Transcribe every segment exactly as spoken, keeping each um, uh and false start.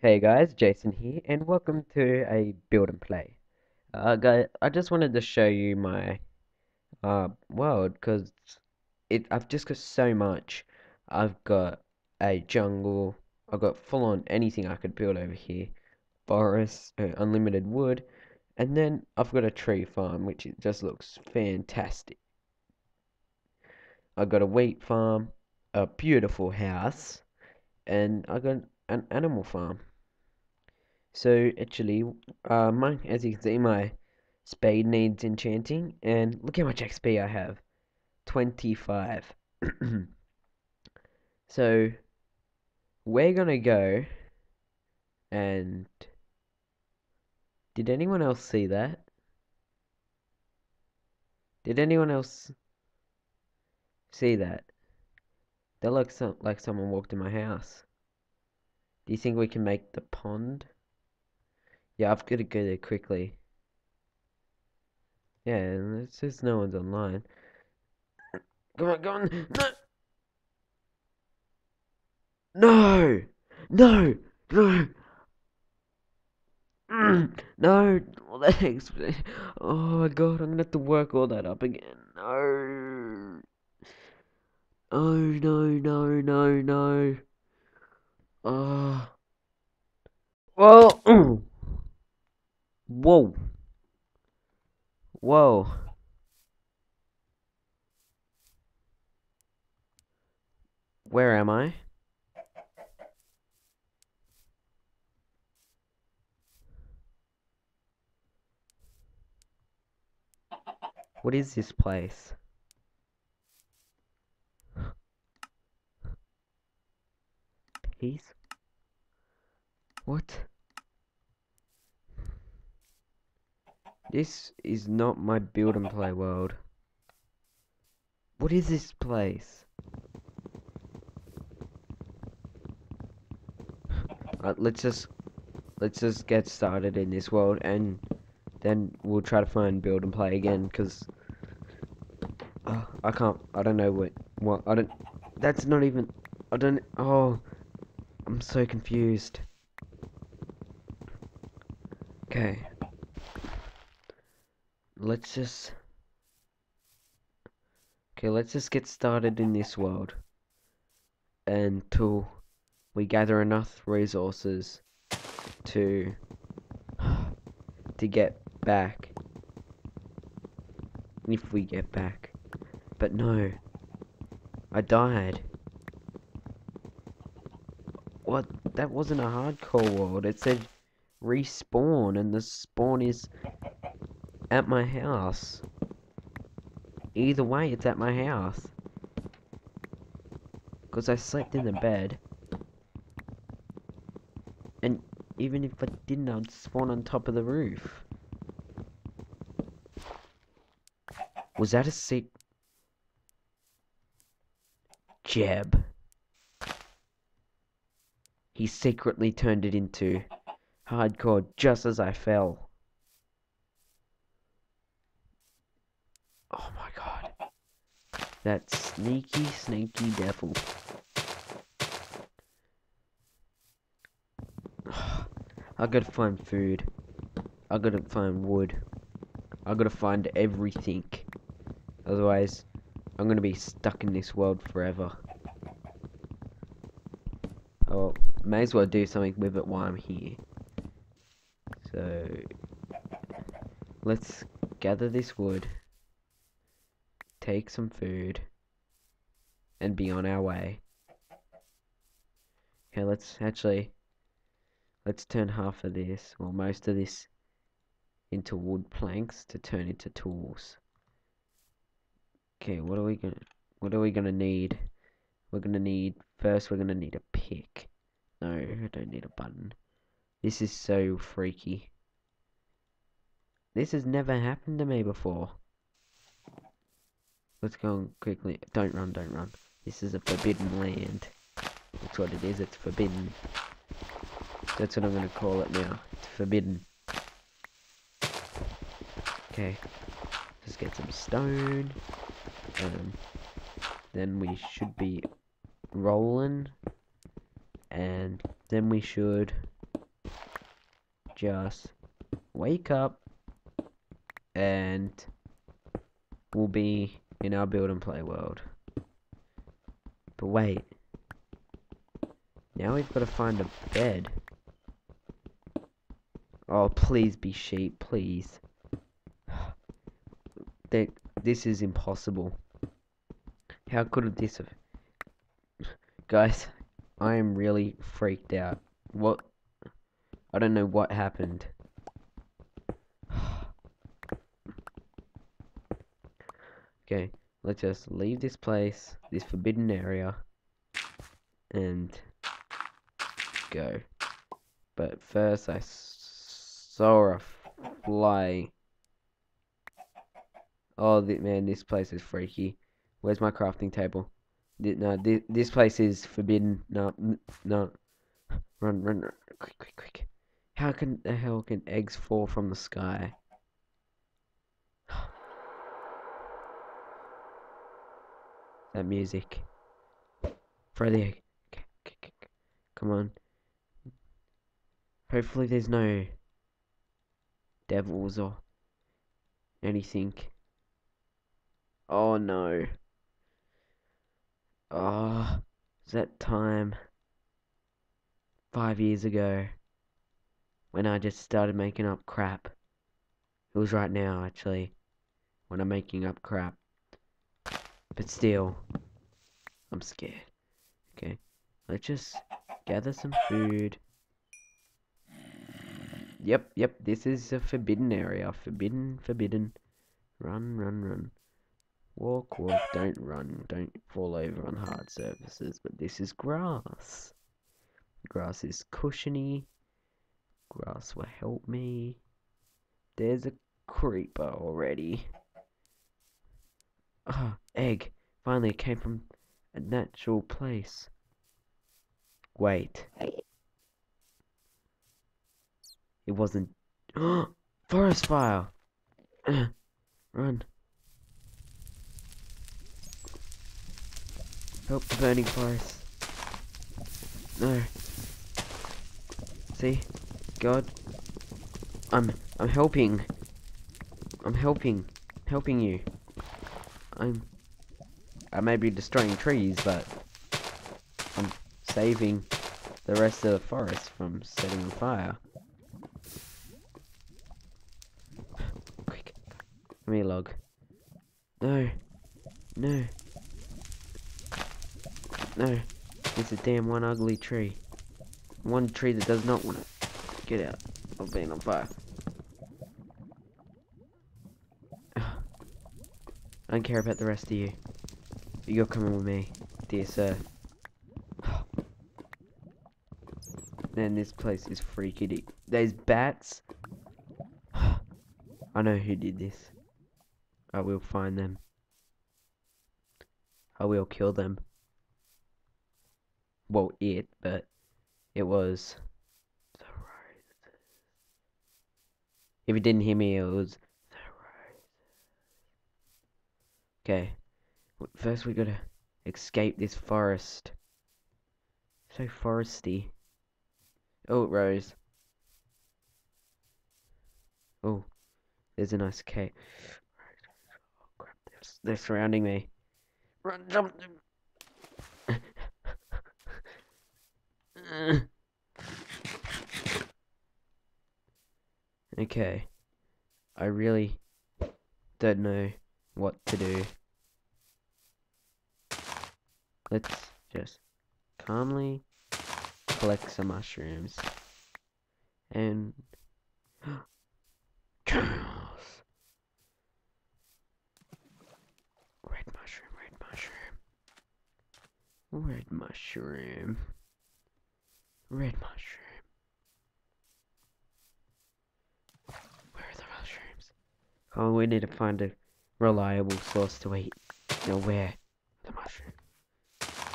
Hey guys, Jason here, and welcome to a build and play. Uh, guys, I just wanted to show you my uh, world because it I've just got so much. I've got a jungle. I've got full-on anything I could build over here, forests, uh, unlimited wood, and then I've got a tree farm, which just looks fantastic. I've got a wheat farm, a beautiful house, and I've got an animal farm. So actually, uh, my, as you can see, my spade needs enchanting, and look how much X P I have, twenty-five. So we're gonna go, and did anyone else see that? Did anyone else see that? That looks some, like someone walked in my house. Do you think we can make the pond? Yeah, I've got to go there quickly. Yeah, and it's just no one's online. Come on, come on. No! No! No! No! No! All that exp- Oh my god, I'm gonna have to work all that up again. No! Oh no, no, no, no. Uh, well, mm. Whoa, whoa, where am I? What is this place? Peace. What? This is not my build and play world. What is this place? Uh, let's just let's just get started in this world, and then we'll try to find build and play again. Cause uh, I can't. I don't know what. What I don't. That's not even. I don't. Oh, I'm so confused. Okay, let's just, okay, let's just get started in this world until we gather enough resources to, to get back, if we get back, but no, I died. What, that wasn't a hardcore world, it said respawn, and the spawn is at my house. Either way, it's at my house because I slept in the bed, and even if I didn't, I'd spawn on top of the roof. Was that a sick Jeb? He secretly turned it into hardcore just as I fell. Oh my god. That sneaky, sneaky devil. I gotta find food. I gotta find wood. I gotta find everything. Otherwise, I'm gonna be stuck in this world forever. Oh, may as well do something with it while I'm here. So, let's gather this wood, take some food, and be on our way. Okay, let's actually, let's turn half of this, or most of this, into wood planks to turn into tools. Okay, what are we gonna, what are we gonna need? We're gonna need, first we're gonna need a pick. No, I don't need a button. This is so freaky. This has never happened to me before. Let's go on quickly. Don't run, don't run. This is a forbidden land. That's what it is, it's forbidden. That's what I'm going to call it now. It's forbidden. Okay. Let's get some stone. Um, then we should be rolling. And then we should... just wake up and we'll be in our build and play world. But wait, now we've got to find a bed. Oh, please be sheep, please. That this is impossible. How could this have? Guys, I am really freaked out. What? I don't know what happened. Okay, let's just leave this place, this forbidden area, and go. But first, I saw a fly. Oh man, this place is freaky. Where's my crafting table? No, this, this place is forbidden. No, no. Run, run, run. Quick, quick, quick. How can the hell can eggs fall from the sky? That music. Throw the egg. Come on. Hopefully there's no devils or anything. Oh no. Oh, it's that time five years ago when I just started making up crap. It was right now, actually, when I'm making up crap. But still, I'm scared. Okay, let's just gather some food. Yep, yep, this is a forbidden area. Forbidden, forbidden. Run, run, run. Walk, walk, don't run, don't fall over on hard surfaces, but this is grass. Grass is cushiony. Grass will help me. There's a creeper already. Ah, oh, egg. Finally, it came from a natural place. Wait. It wasn't... Forest fire! Run. Help the burning forest. No. See? God. I'm I'm helping. I'm helping. Helping you. I'm I may be destroying trees, but I'm saving the rest of the forest from setting on fire. Quick. Give me a log. No. No. No, it's a damn one ugly tree. One tree that does not want to get out of being on fire. I don't care about the rest of you. You're coming with me, dear sir. Man, this place is freaky deep. There's bats. I know who did this. I will find them. I will kill them. Well, it, but it was the roses. If you didn't hear me, it was the roses. Okay, first we gotta escape this forest. So foresty. Oh, it rose. Oh, there's a nice cave. Oh crap! They're, they're surrounding me. Run, jump. Okay, I really don't know what to do. Let's just calmly collect some mushrooms and red mushroom, red mushroom, red mushroom. Red mushroom. Where are the mushrooms? Oh, we need to find a reliable source to eat. Now, where are the mushrooms?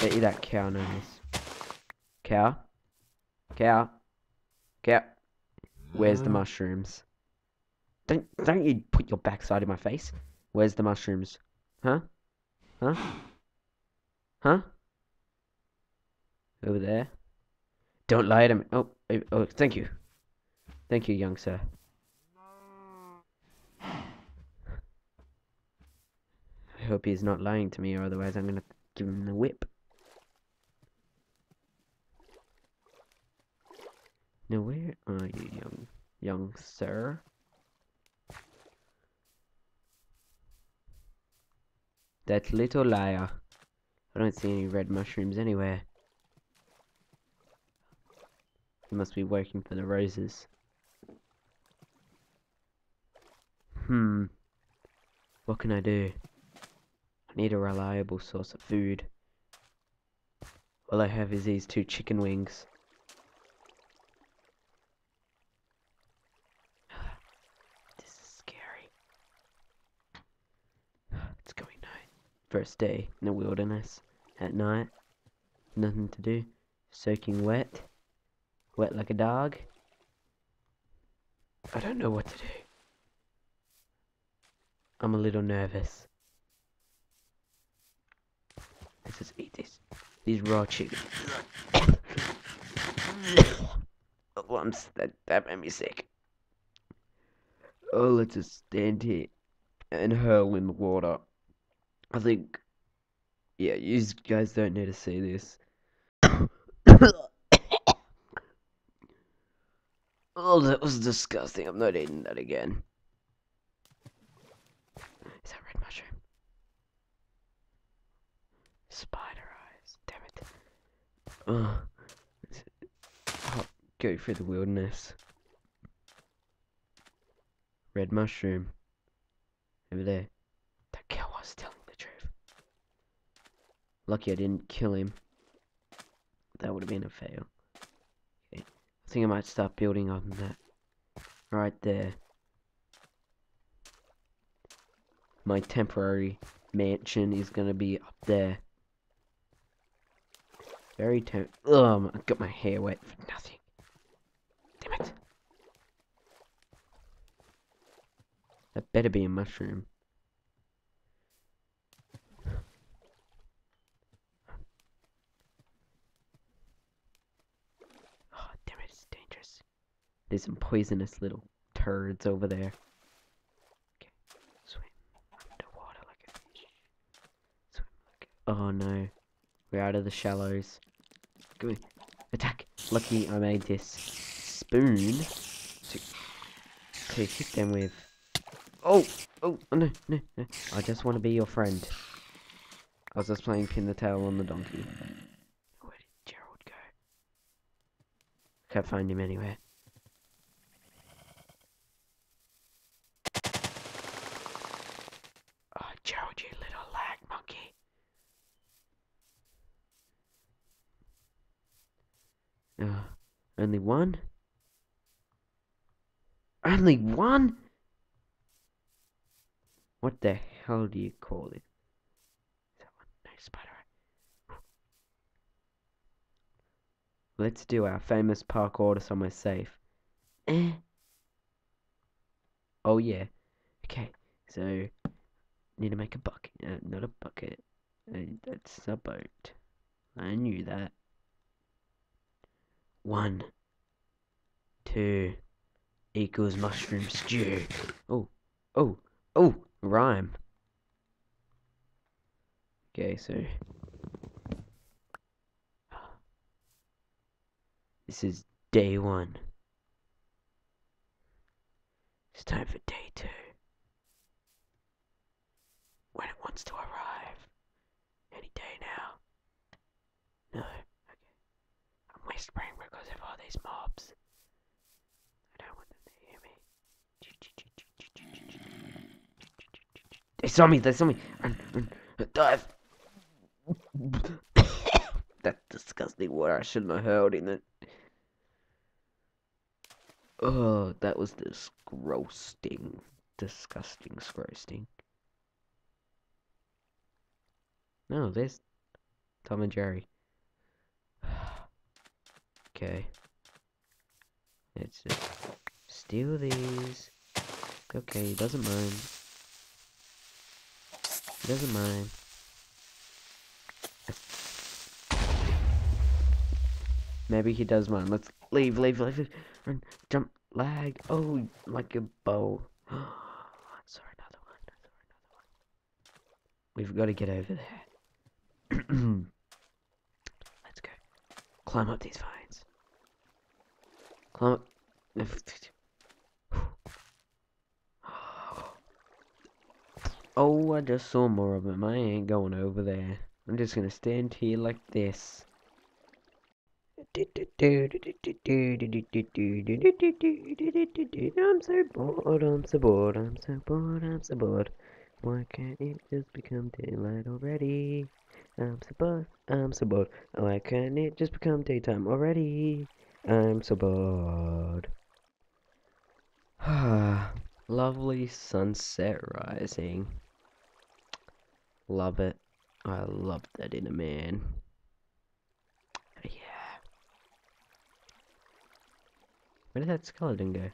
Bet you that cow knows. Cow? Cow? Cow? Where's the mushrooms? Don't don't you put your backside in my face? Where's the mushrooms? Huh? Huh? Huh? Over there? Don't lie to me. Oh, oh, thank you. Thank you, young sir. I hope he's not lying to me, or otherwise I'm gonna give him the whip. Now where are you, young young sir? That little liar. I don't see any red mushrooms anywhere. He must be working for the roses. Hmm. What can I do? I need a reliable source of food. All I have is these two chicken wings. This is scary. It's going night. First day in the wilderness. At night. Nothing to do. Soaking wet. Wet like a dog. I don't know what to do. I'm a little nervous. Let's just eat these these raw chicken. Oh, I'm, that that made me sick. Oh, let's just stand here and hurl in the water. I think, yeah, you guys don't need to see this. Oh, that was disgusting. I'm not eating that again. Spider eyes, damn it. Oh, I'll go through the wilderness. Red mushroom. Over there. That girl was telling the truth. Lucky I didn't kill him. That would have been a fail. Okay. I think I might start building on that. Right there. My temporary mansion is gonna be up there. Very temp. Um, I got my hair wet for nothing. Damn it! That better be a mushroom. Oh, damn it! It's dangerous. There's some poisonous little turds over there. Okay, swim underwater like a fish. Swim like. A oh no, we're out of the shallows. Good. Attack! Lucky I made this spoon to, to hit them with. Oh! Oh! Oh no, no, no. I just want to be your friend. I was just playing pin the tail on the donkey. Where did Gerald go? Can't find him anywhere. Oh, Gerald, you little lag monkey. Uh, only one? Only one? What the hell do you call it? Is that one? No, spider eye. Let's do our famous parkour to somewhere safe. Eh. Oh yeah. Okay, so need to make a bucket. Uh, not a bucket. Uh, that's a boat. I knew that. One, two, equals mushroom stew. Oh, oh, oh, rhyme. Okay, so this is day one. It's time for day two. When it wants to arrive. Any day now. No. Whispering because of all these mobs. I don't want them to hear me. They saw me, they saw me. Dive. That disgusting water, I shouldn't have hurled in it. Oh, that was disgusting. Disgusting, disgusting. No, there's Tom and Jerry. Okay, let's just steal these. Okay, he doesn't mind. He doesn't mind. Maybe he does mind. Let's leave, leave, leave, run, jump, lag. Oh, like a bow. I saw another one. I saw another one. We've got to get over there. Let's go. Climb up these vines. Climb up. Oh, I just saw more of them. I ain't going over there. I'm just gonna stand here like this. I'm so bored, I'm so bored, I'm so bored, I'm so bored. Why can't it just become daylight already? I'm so bored, I'm so bored. Why can't it just become daytime already? I'm so bored. Lovely sunset rising. Love it. I love that in a man. Yeah. Where did that skeleton go?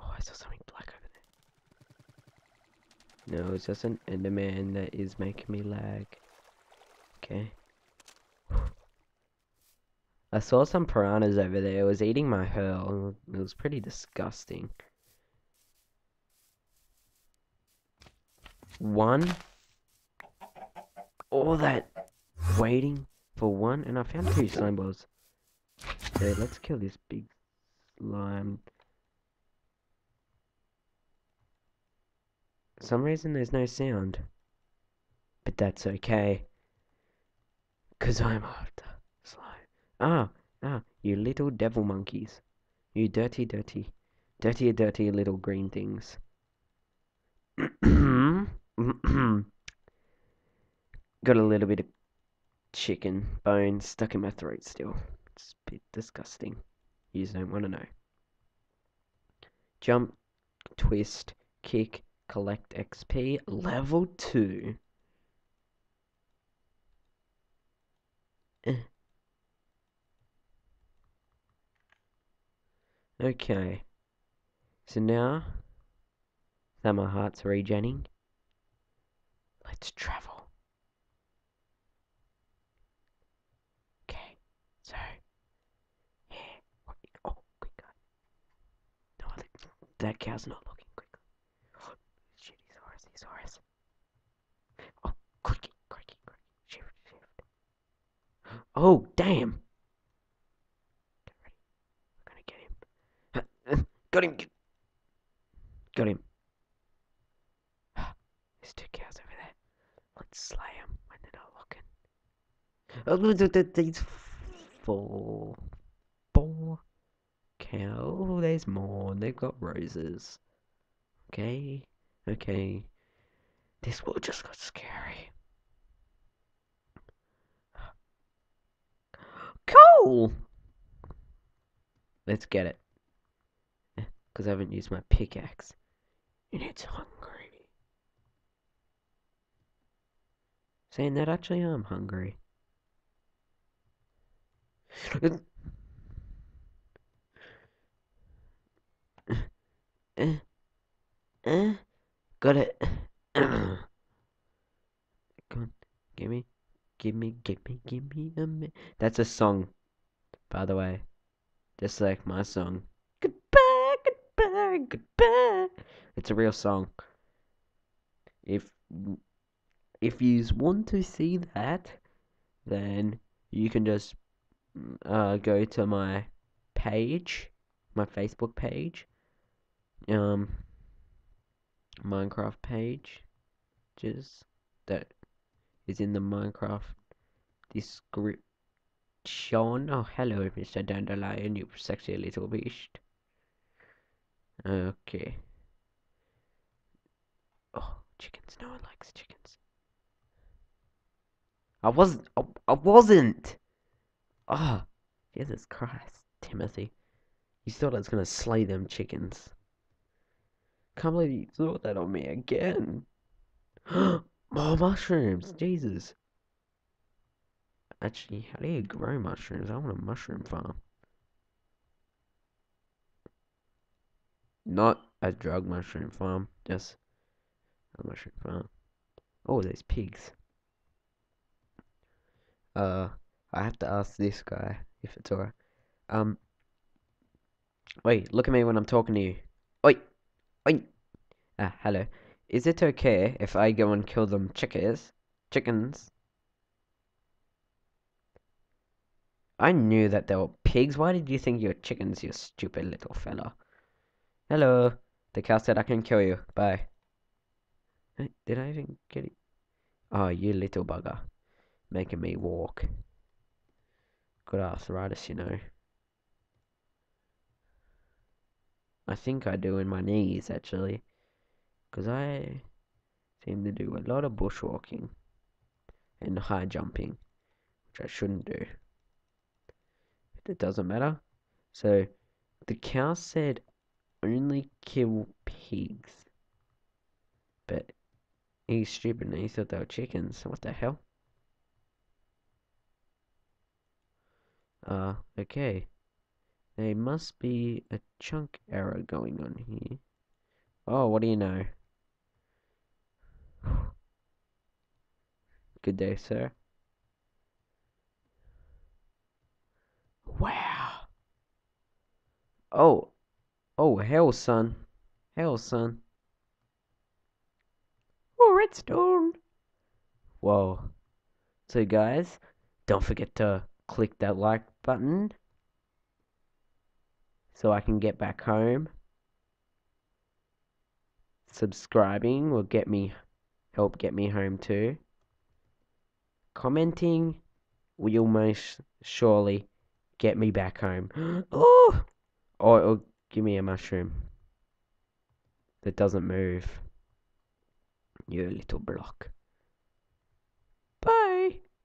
Oh, I saw something black over there. No, it's just an enderman that is making me lag. Okay. I saw some piranhas over there. It was eating my hurl. It was pretty disgusting. One. All that waiting for one, and I found three slime balls. Okay, let's kill this big slime. For some reason there's no sound, but that's okay, cause I'm after slime. Ah, ah, you little devil monkeys, you dirty, dirty, dirty, dirty little green things. Got a little bit of chicken bone stuck in my throat still. It's a bit disgusting. You just don't want to know. Jump, twist, kick, collect X P, level two. Okay. So now that my heart's regenning, let's travel. So, yeah, oh, quick guy. No, I think that cow's not looking quickly. Oh, shit, he saw us, he saw us. Oh, quick, quick, quick. Shift, shift. Oh, damn. Get ready. We're gonna get him. Got him. Got him. There's two cows over there. Let's slay them when they're not looking. Oh, these. Four, four cow. Oh, there's more. They've got roses. Okay, okay. This world just got scary. Cool. Let's get it. Because I haven't used my pickaxe, and it's hungry. Saying that, actually, I'm hungry. Got it. Come on, give me, give me, give me, give me a minute. That's a song, by the way. Just like my song. Goodbye, goodbye, goodbye. It's a real song. If if you want to see that, then you can just. Uh, go to my page, my Facebook page, um, Minecraft page, just that is in the Minecraft description. Oh, hello, Mister Dandelion, you sexy little beast. Okay. Oh, chickens! No one likes chickens. I wasn't. I, I wasn't. Oh, Jesus Christ, Timothy. You thought I was going to slay them chickens. Can't believe you thought that on me again. More mushrooms, Jesus. Actually, how do you grow mushrooms? I want a mushroom farm. Not a drug mushroom farm, just a mushroom farm. Oh, there's pigs. Uh... I have to ask this guy if it's alright. Um, Wait, look at me when I'm talking to you. Oi! Oi! Ah, hello. Is it okay if I go and kill them chickens? Chickens? I knew that they were pigs. Why did you think you were chickens, you stupid little fella? Hello. The cow said I can kill you. Bye. Did I even get it? Oh, you little bugger. Making me walk. Good arthritis, you know. I think I do in my knees, actually. Because I seem to do a lot of bushwalking. And high jumping. Which I shouldn't do. It doesn't matter. So the cow said only kill pigs, but he's stupid and he thought they were chickens. What the hell? Uh okay, there must be a chunk error going on here. Oh, what do you know? Good day, sir. Wow. Oh. Oh, hell, son. Hell, son. Oh, redstone. Whoa. So, guys, don't forget to click that like button so I can get back home. Subscribing will get me, help get me home too. Commenting will most surely get me back home. Oh! Or it'll give me a mushroom that doesn't move. You little block. Bye!